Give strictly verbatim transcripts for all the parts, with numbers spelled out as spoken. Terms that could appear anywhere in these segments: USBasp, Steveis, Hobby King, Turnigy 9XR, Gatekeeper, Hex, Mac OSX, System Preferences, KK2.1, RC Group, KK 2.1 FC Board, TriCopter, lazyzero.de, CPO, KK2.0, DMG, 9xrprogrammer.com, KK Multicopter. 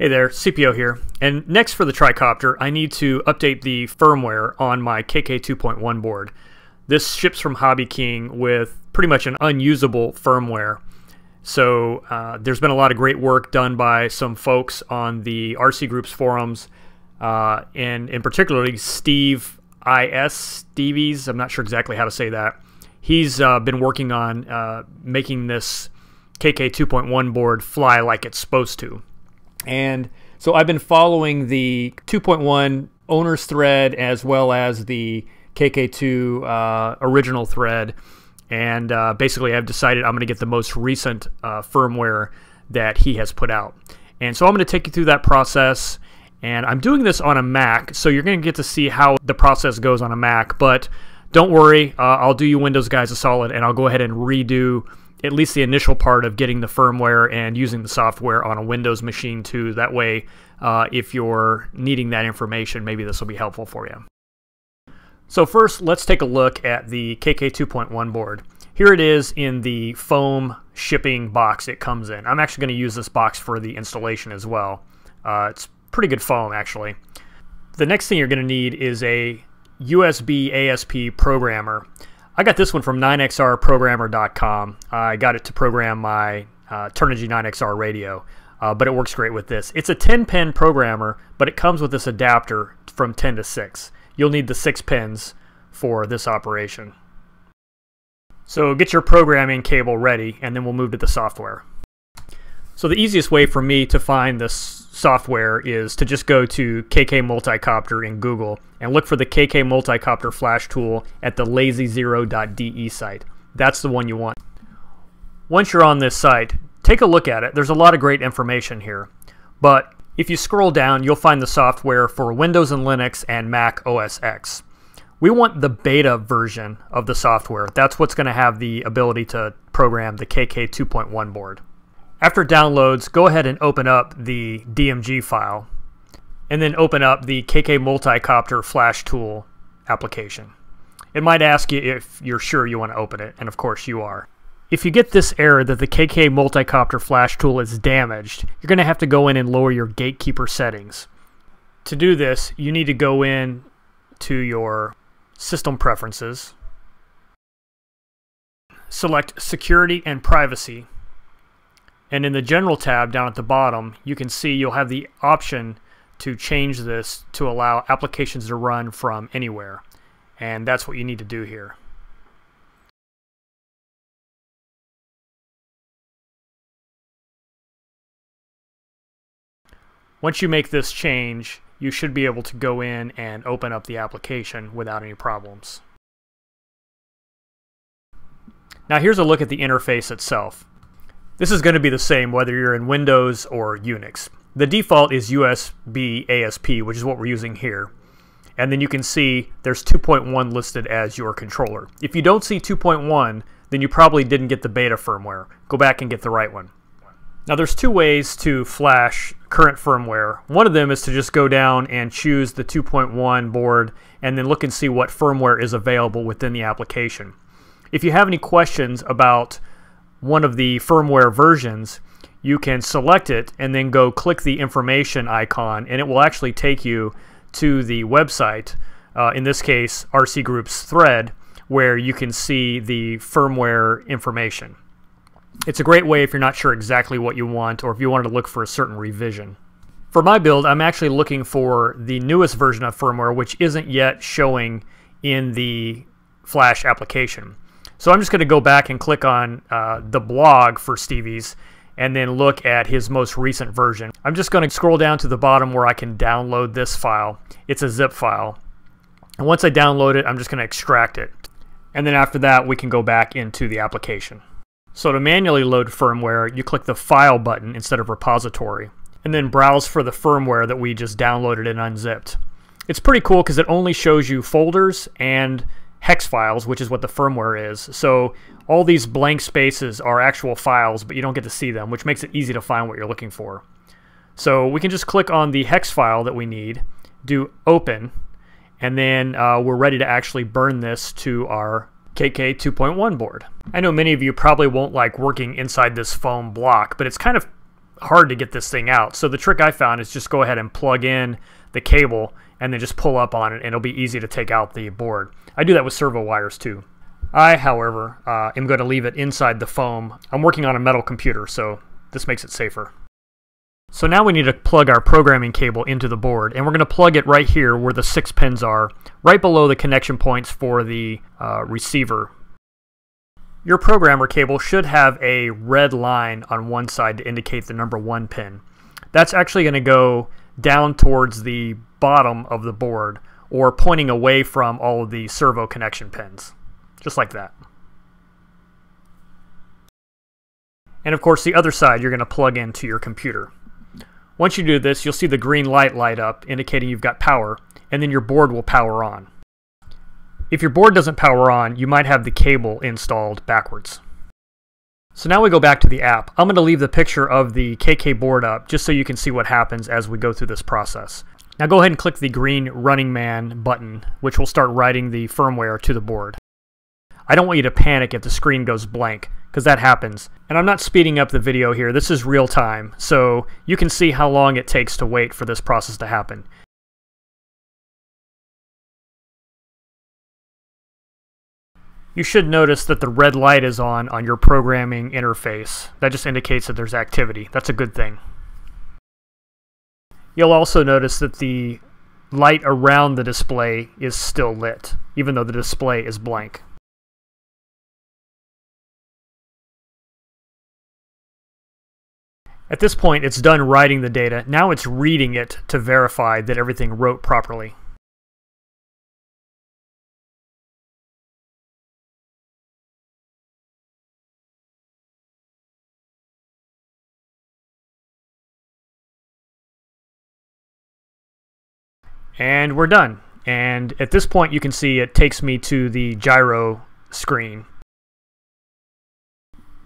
Hey there, C P O here. And next for the TriCopter, I need to update the firmware on my K K two point one board. This ships from Hobby King with pretty much an unusable firmware. So uh, there's been a lot of great work done by some folks on the R C Group's forums, uh, and in particularly Steveis, Steveis, I'm not sure exactly how to say that. He's uh, been working on uh, making this K K two point one board fly like it's supposed to. And so I've been following the two point one owner's thread as well as the K K two uh, original thread, and uh, basically I've decided I'm going to get the most recent uh, firmware that he has put out. And so I'm going to take you through that process, and I'm doing this on a Mac, so you're going to get to see how the process goes on a Mac, but don't worry, uh, I'll do you Windows guys a solid, and I'll go ahead and redo at least the initial part of getting the firmware and using the software on a Windows machine too. That way, uh, if you're needing that information, maybe this will be helpful for you. So first, let's take a look at the K K two point one board. Here it is in the foam shipping box it comes in. I'm actually going to use this box for the installation as well. Uh, it's pretty good foam, actually. The next thing you're going to need is a U S B asp programmer. I got this one from nine x r programmer dot com. Uh, I got it to program my uh, Turnigy nine X R radio, uh, but it works great with this. It's a ten pin programmer, but it comes with this adapter from ten to six. You'll need the six pins for this operation. So get your programming cable ready, and then we'll move to the software. So the easiest way for me to find this software is to just go to K K Multicopter in Google and look for the K K Multicopter Flash tool at the lazy zero dot D E site. That's the one you want. Once you're on this site, take a look at it. There's a lot of great information here, but if you scroll down, you'll find the software for Windows and Linux and Mac O S X. We want the beta version of the software. That's what's going to have the ability to program the K K two point one board. After downloads, go ahead and open up the D M G file, and then open up the K K Multicopter Flash Tool application. It might ask you if you're sure you want to open it, and of course you are. If you get this error that the K K Multicopter Flash Tool is damaged, you're going to have to go in and lower your Gatekeeper settings. To do this, you need to go in to your System Preferences, select Security and Privacy, and in the General tab down at the bottom, you can see you'll have the option to change this to allow applications to run from anywhere. And that's what you need to do here. Once you make this change, you should be able to go in and open up the application without any problems. Now here's a look at the interface itself. This is going to be the same whether you're in Windows or Unix. The default is U S B asp, which is what we're using here. And then you can see there's two point one listed as your controller. If you don't see two point one, then you probably didn't get the beta firmware. Go back and get the right one. Now there's two ways to flash current firmware. One of them is to just go down and choose the two point one board and then look and see what firmware is available within the application. If you have any questions about one of the firmware versions, you can select it and then go click the information icon, and it will actually take you to the website, uh, in this case R C Group's thread, where you can see the firmware information. It's a great way if you're not sure exactly what you want or if you wanted to look for a certain revision. For my build, I'm actually looking for the newest version of firmware, which isn't yet showing in the Flash application. So I'm just going to go back and click on uh, the blog for Steveis and then look at his most recent version. I'm just going to scroll down to the bottom where I can download this file. It's a zip file. And once I download it, I'm just going to extract it. And then after that, we can go back into the application. So to manually load firmware, you click the File button instead of Repository, and then browse for the firmware that we just downloaded and unzipped. It's pretty cool because it only shows you folders and hex files, which is what the firmware is. So all these blank spaces are actual files, but you don't get to see them, which makes it easy to find what you're looking for. So we can just click on the hex file that we need, do open, and then uh, we're ready to actually burn this to our K K two point one board. I know many of you probably won't like working inside this foam block, but it's kind of hard to get this thing out. So the trick I found is just go ahead and plug in the cable and then just pull up on it, and it'll be easy to take out the board. I do that with servo wires too. I, however, uh, am going to leave it inside the foam. I'm working on a metal computer, so this makes it safer. So now we need to plug our programming cable into the board, and we're going to plug it right here where the six pins are, right below the connection points for the uh, receiver. Your programmer cable should have a red line on one side to indicate the number one pin. That's actually going to go down towards the bottom of the board, or pointing away from all of the servo connection pins, just like that. And of course the other side you're going to plug into your computer. Once you do this, you'll see the green light light up indicating you've got power, and then your board will power on. If your board doesn't power on, you might have the cable installed backwards. So now we go back to the app. I'm going to leave the picture of the K K board up just so you can see what happens as we go through this process. Now go ahead and click the green Running Man button, which will start writing the firmware to the board. I don't want you to panic if the screen goes blank, because that happens. And I'm not speeding up the video here. This is real time, so you can see how long it takes to wait for this process to happen. You should notice that the red light is on on your programming interface. That just indicates that there's activity. That's a good thing. You'll also notice that the light around the display is still lit, even though the display is blank. At this point, it's done writing the data. Now it's reading it to verify that everything wrote properly. And we're done. And at this point you can see it takes me to the gyro screen.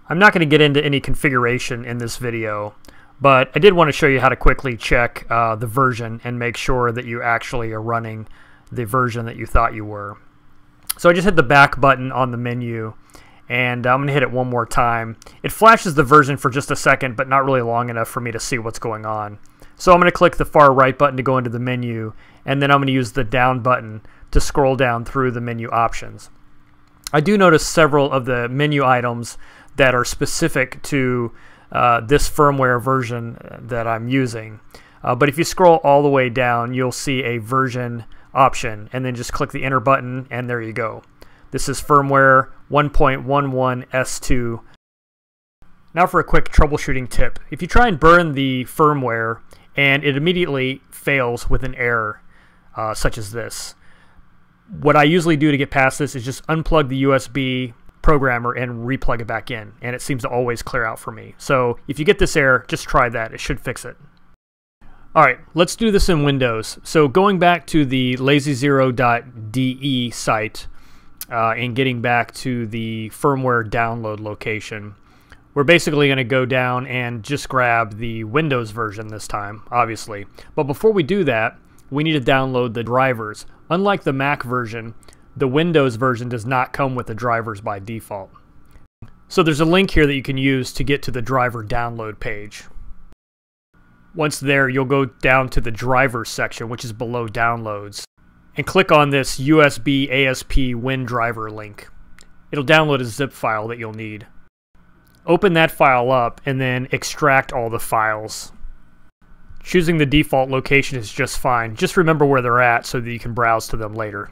I'm not going to get into any configuration in this video, but I did want to show you how to quickly check uh, the version and make sure that you actually are running the version that you thought you were. So I just hit the back button on the menu, and I'm going to hit it one more time. It flashes the version for just a second, but not really long enough for me to see what's going on. So I'm going to click the far right button to go into the menu, and then I'm going to use the down button to scroll down through the menu options. I do notice several of the menu items that are specific to uh, this firmware version that I'm using. Uh, but if you scroll all the way down, you'll see a version option, and then just click the enter button, and there you go. This is firmware one point one one S two. Now for a quick troubleshooting tip. If you try and burn the firmware and it immediately fails with an error uh, such as this, what I usually do to get past this is just unplug the U S B programmer and replug it back in, and it seems to always clear out for me. So if you get this error, just try that. It should fix it. All right, let's do this in Windows. So going back to the lazy zero dot D E site uh, and getting back to the firmware download location, we're basically going to go down and just grab the Windows version this time, obviously. But before we do that, we need to download the drivers. Unlike the Mac version, the Windows version does not come with the drivers by default. So there's a link here that you can use to get to the driver download page. Once there, you'll go down to the drivers section, which is below downloads, and click on this U S B A S P Win driver link. It'll download a zip file that you'll need. Open that file up and then extract all the files. Choosing the default location is just fine. Just remember where they're at so that you can browse to them later.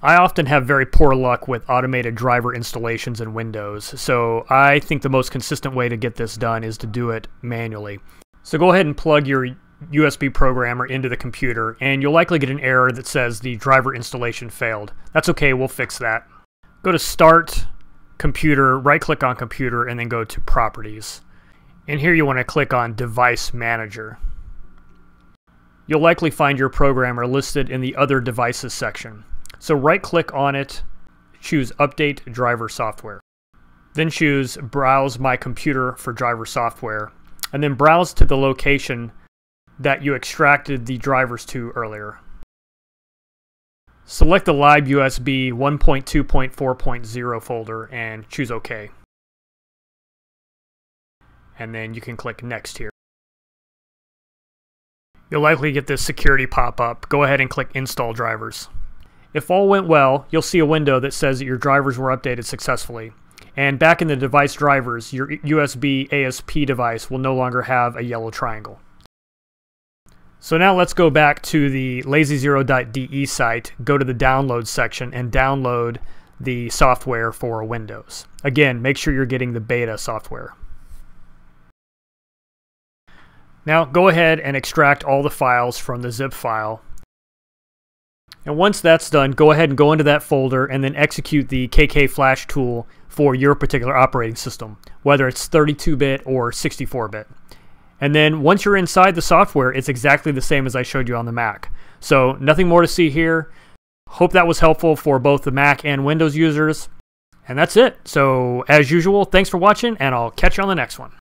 I often have very poor luck with automated driver installations in Windows, so I think the most consistent way to get this done is to do it manually. So go ahead and plug your U S B programmer into the computer, and you'll likely get an error that says the driver installation failed. That's okay, we'll fix that. Go to Start, Computer, right-click on Computer, and then go to Properties. And here you want to click on Device Manager. You'll likely find your programmer listed in the Other Devices section. So right-click on it, choose Update Driver Software. Then choose Browse My Computer for Driver Software, and then browse to the location that you extracted the drivers to earlier. Select the Lib U S B one point two point four point zero folder and choose OK. and then you can click Next here. You'll likely get this security pop-up. Go ahead and click Install Drivers. If all went well, you'll see a window that says that your drivers were updated successfully. And back in the device drivers, your U S B A S P device will no longer have a yellow triangle. So now let's go back to the lazy zero dot D E site, go to the download section, and download the software for Windows. Again, make sure you're getting the beta software. Now go ahead and extract all the files from the zip file. And once that's done, go ahead and go into that folder and then execute the K K Flash tool for your particular operating system, whether it's thirty-two bit or sixty-four bit. And then once you're inside the software, it's exactly the same as I showed you on the Mac. So nothing more to see here. Hope that was helpful for both the Mac and Windows users. And that's it. So as usual, thanks for watching, and I'll catch you on the next one.